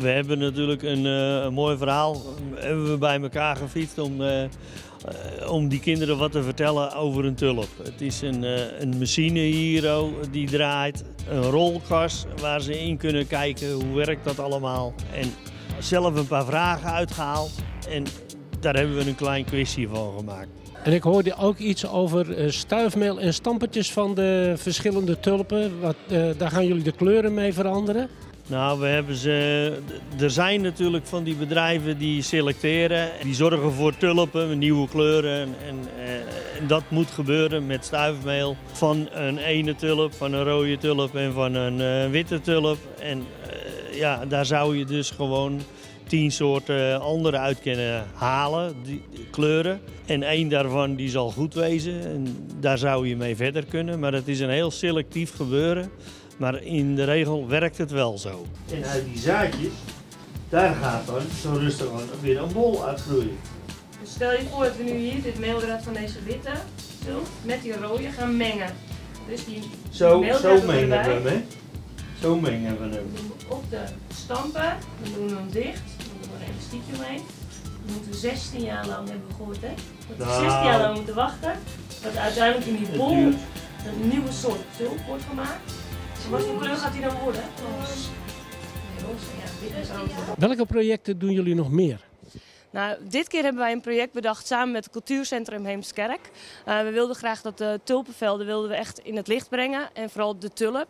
We hebben natuurlijk een mooi verhaal. Hebben we bij elkaar gefietst om die kinderen wat te vertellen over een tulp. Het is een machine hier die draait, een rolkas waar ze in kunnen kijken hoe werkt dat allemaal. En zelf een paar vragen uitgehaald en daar hebben we een klein quizje van gemaakt. En ik hoorde ook iets over stuifmeel en stampertjes van de verschillende tulpen. Daar gaan jullie de kleuren mee veranderen? Nou, we hebben ze. Er zijn natuurlijk van die bedrijven die selecteren. Die zorgen voor tulpen, nieuwe kleuren. En dat moet gebeuren met stuifmeel. Van een ene tulp, van een rode tulp en van een witte tulp. En ja, daar zou je dus gewoon 10 soorten andere uit kunnen halen, die kleuren. En één daarvan die zal goed wezen en daar zou je mee verder kunnen. Maar het is een heel selectief gebeuren. Maar in de regel werkt het wel zo. En uit die zaadjes, daar gaat dan zo rustig weer een bol uitgroeien. Dus stel je voor dat we nu hier dit meeldraad van deze witte tulp met die rode gaan mengen. Dus die zo mengen we hem, hè? Zo mengen we hem. Op de stampen, we doen hem dicht, we doen er een elastiekje omheen. We moeten 16 jaar lang, hebben we gehoord, hè? We moeten 16 jaar lang moeten wachten. Dat uiteindelijk in die bol een nieuwe soort tulp wordt gemaakt. Wat voor kleur gaat die dan worden? Welke projecten doen jullie nog meer? Nou, dit keer hebben wij een project bedacht samen met het Cultuurcentrum Heemskerk. We wilden graag dat de tulpenvelden echt in het licht brengen en vooral de tulp.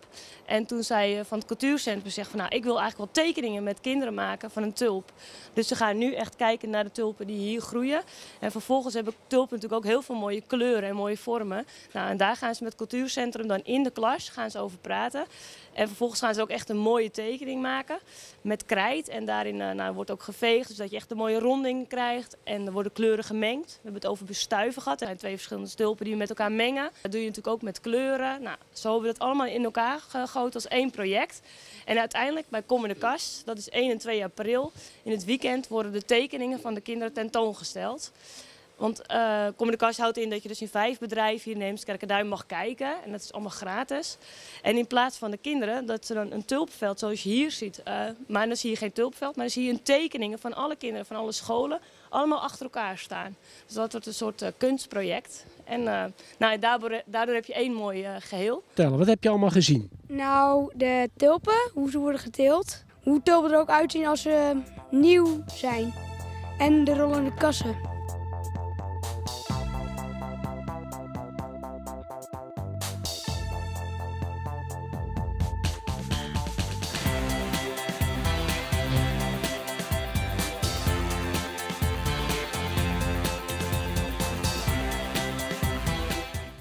En toen zei van het Cultuurcentrum zegt van nou, ik wil eigenlijk wel tekeningen met kinderen maken van een tulp. Dus ze gaan nu echt kijken naar de tulpen die hier groeien. En vervolgens hebben tulpen natuurlijk ook heel veel mooie kleuren en mooie vormen. Nou, en daar gaan ze met het Cultuurcentrum dan in de klas gaan ze over praten. En vervolgens gaan ze ook echt een mooie tekening maken met krijt. En daarin wordt ook geveegd, dus dat je echt een mooie ronding krijgt en er worden kleuren gemengd. We hebben het over bestuiven gehad. Er zijn 2 verschillende tulpen die we met elkaar mengen. Dat doe je natuurlijk ook met kleuren. Nou, zo hebben we dat allemaal in elkaar gegoten als één project. En uiteindelijk bij Kom in de Kas, dat is 1 en 2 april, in het weekend worden de tekeningen van de kinderen tentoongesteld. Want Kom in de Kas houdt in dat je dus in 5 bedrijven hier in Heemskerk-Duin mag kijken. En dat is allemaal gratis. En in plaats van de kinderen, dat ze dan een tulpenveld zoals je hier ziet. Maar dan zie je geen tulpenveld, maar dan zie je een tekeningen van alle kinderen, van alle scholen. Allemaal achter elkaar staan. Dus dat wordt een soort kunstproject. En nou, daardoor heb je één mooi geheel. Tellen, wat heb je allemaal gezien? Nou, de tulpen, hoe ze worden geteeld. Hoe tulpen er ook uitzien als ze nieuw zijn. En de rollende kassen.